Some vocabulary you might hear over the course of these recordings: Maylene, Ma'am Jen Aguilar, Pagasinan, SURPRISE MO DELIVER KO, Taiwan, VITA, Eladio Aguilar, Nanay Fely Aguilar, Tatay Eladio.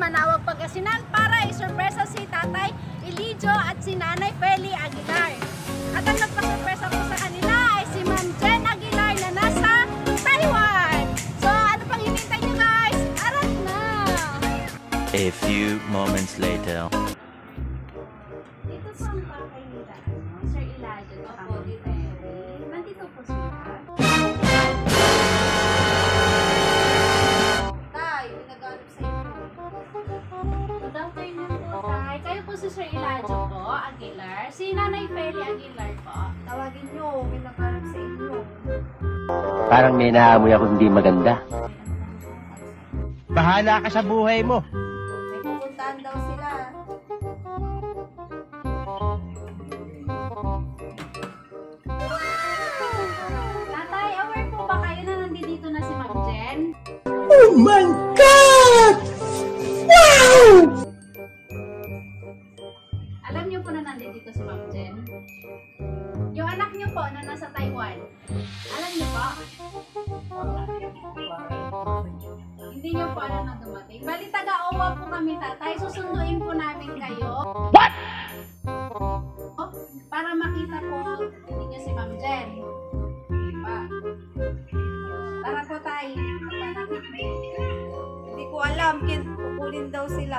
manawag Pagasinan para isurpresa si Tatay Eladio at si Nanay Fely Aguilar. At ang nagpasurpresa po sa kanila ay si Ma'am Jen Aguilar na nasa Taiwan. So ano pang hinintay nyo guys? Arat na! A few moments later. Dito po ang bakay nila, no? Sir Eladio, ako dito. Nandito po sila. Sir Eladio po, Aguilar. Si Nanay Fely Aguilar po. Tawagin nyo, may nagharap sa inyo. Parang may naamoy ako hindi maganda. Bahala ka sa buhay mo. May pupuntaan daw sila. Tatay, aware po ba kayo na nandito na si Ma'am Jen? Oh my God! Wow! Alam niyo po na nandito si Ma'am Jen? Yung anak niyo po na nasa Taiwan. Alam niyo po? Hindi niyo po alam na dumating. Bali taga-owa po kami tatay. Susunduin po namin kayo. What? Para makita po hindi niyo si Ma'am Jen. Diba? Tara po tayo. Hindi ko alam. Kukulin daw sila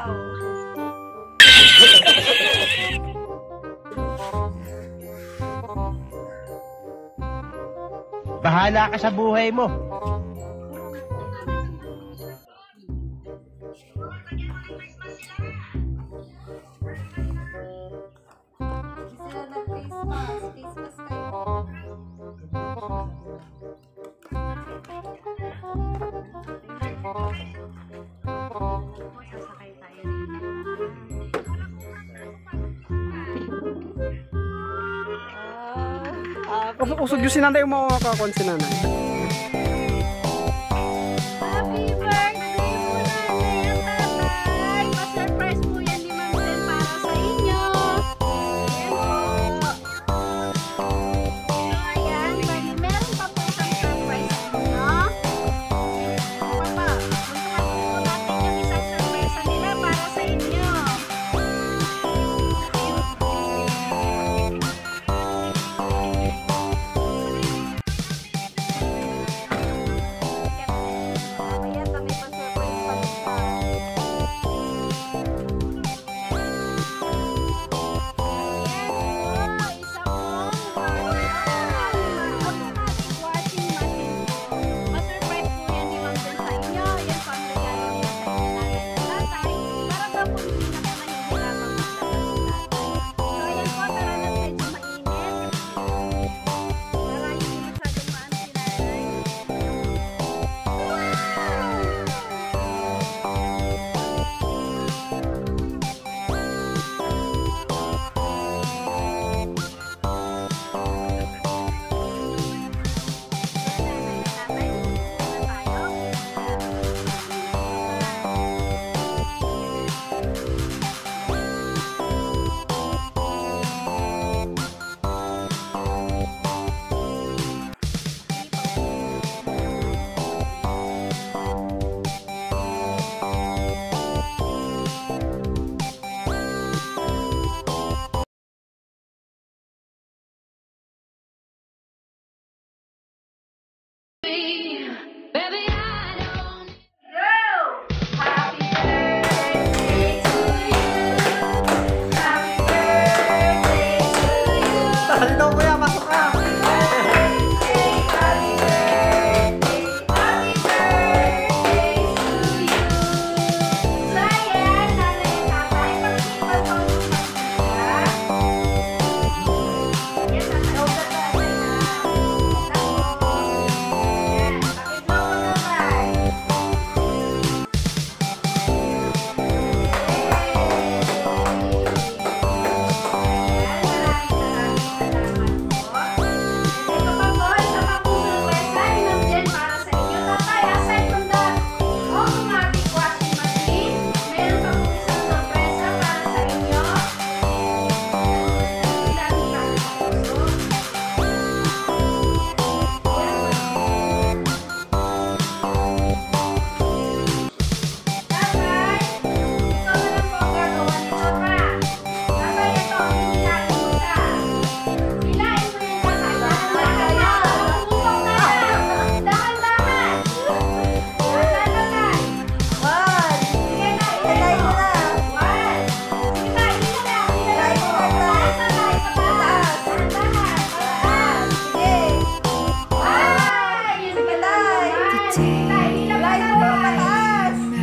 Bahala ka sa buhay mo. Usog yung sinanay yung mga kakakuan sinanay. Happy birthday po natin, tatay! Pa-surprise po yan ni Ma'am Jen para sa inyo. Ayan po. Ayan, bali meron pa po isang surprise sa inyo. Papa, puntuan po natin yung isang surprise nila para sa inyo.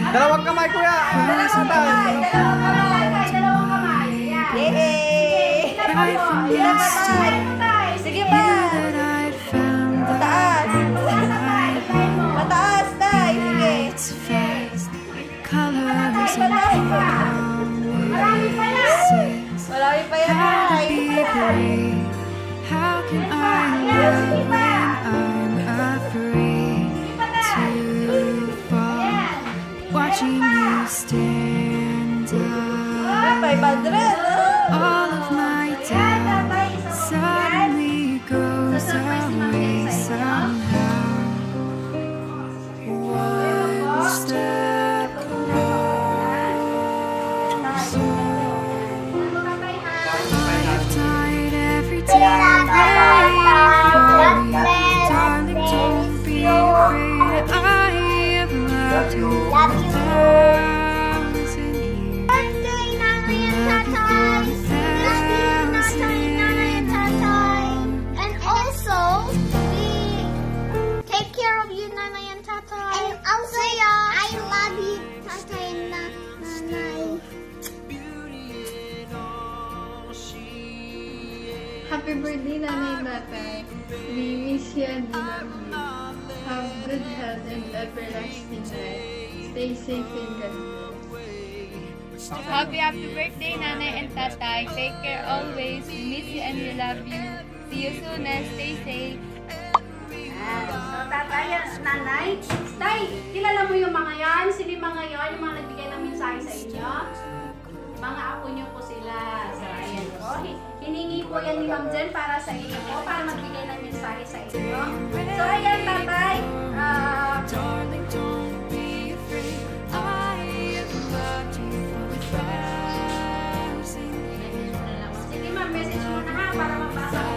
Dalawang kamay, kuya. Dalawang kamay. Yay! Sige ba? Mataas. Mataas, tay. Sige. Mataas, malaki pa. Malaki pa yan. Malaki pa yan, tay. Malaki pa. Watching you stand up, all of my doubt suddenly goes away somehow. One step closer. I've died every day I'm waiting for you, darling. Don't be afraid. I have loved you. Happy birthday, Nanay Tatay. We wish you and we love you. Have good health and everlasting life. Stay safe and blessed. Happy birthday, Nanay and Tatay. Take care always. We miss you and we love you. See you soon and stay safe. So, Tatay at Nanay. Tay, kilala mo yung mga yan? Sino yung mga yon? Yung mga nagbigay ng mensahe sa inyo? Mga apo niyo po sila. So, ayan po. Hiningi po yan ni Ma'am Jen para sa inyo po, para magbigay ng mensahe sa inyo. So, ayan, tatay. Sige, ma'am, message mo na ha, para mapasa ko.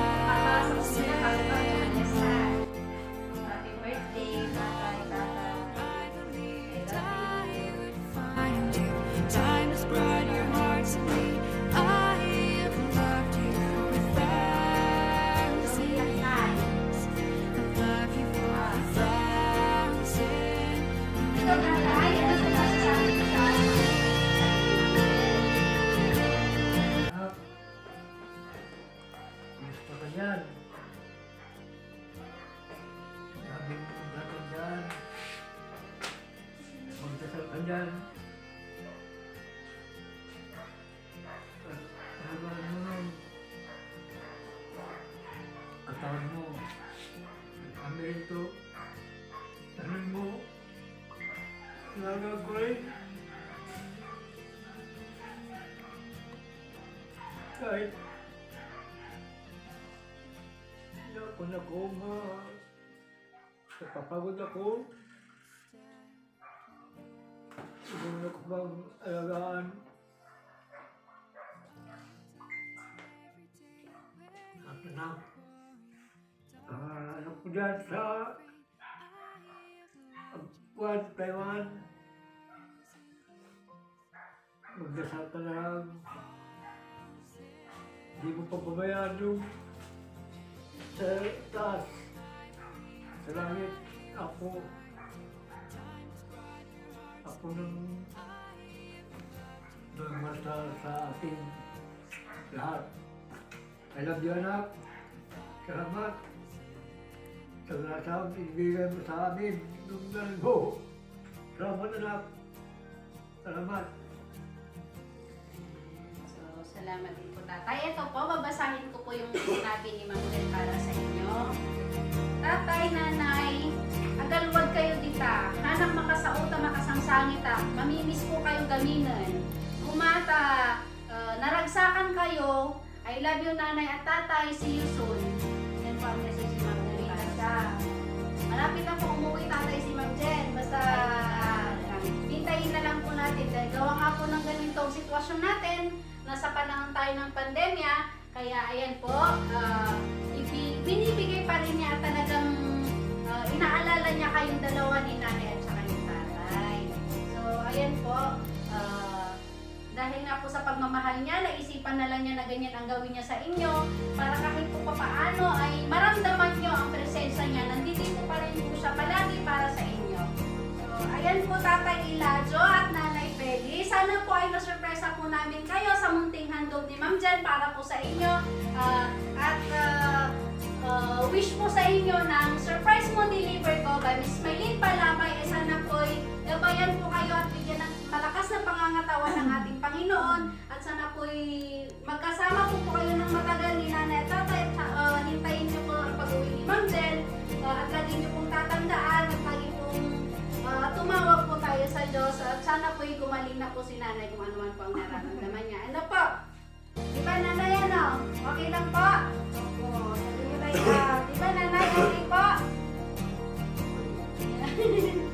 Kahit hindi ako napapagod ako, hindi ako bang alagaan. At na ano ko dyan sa Taiwan, magdasal ka lang. Hindi mo pababayaan yung sa taas, sa langit. Ako nang masal sa ating lahat. I love you, anak. Salamat sa lahat ibigay mo sa amin nung nalbo. Salamat, anak. Salamat. Salamat din po, tatay. Ito po, babasahin ko po yung sinabi ni Ma'am Jen para sa inyo. Tatay, nanay, agalwag kayo dita. Hanang makasauta, makasangsangita. Mamimiss po kayo gaminan. Kumata, naragsakan kayo. I love you, nanay at tatay. See you soon. Yan po ang message ni Ma'am Jen para sa. Malapit na po umuwi, tatay, si Ma'am Jen. Basta, hintayin na lang po natin. Dahil gawa nga po ng ganitong sitwasyon natin. Nasa panahon tayo ng pandemya, kaya ayan po, binibigay pa rin niya talagang inaalala niya kayong dalawa ni nanay at saka ni tatay. So, ayan po, dahil nga po sa pagmamahal niya, naisipan na lang niya na ganyan ang gawin niya sa inyo, para kahit po papaano ay maramdaman niyo ang presensya niya, nandito po pa rin po siya palagi para sa inyo. So, Ayan po Tatay Eladio at Nanay Fely. Sana po ay masurpresa po namin kayo sa munting handog ni Ma'am Jen para po sa inyo. Wish po sa inyo ng surprise mo delivered ko by Miss Maylene Palabay. Eh sana po ay gabayan po kayo at bigyan ng malakas na pangangatawan ng ating Panginoon. At sana po ay magkasama po kayo ng matagal ni Nanay at Tatay. Hintayin niyo po ang pag-uwi ni Ma'am Jen. At lagi niyo pong tatandaan at lagi pong tumawag po tayo sa Diyos at sana po'y gumaling na po si Nanay kung ano-ano po ang nararamdaman niya. Ano po? Di ba Nanay ano? Okay lang po? Opo. Sabi niyo tayo. Di ba Nanay? Okay po?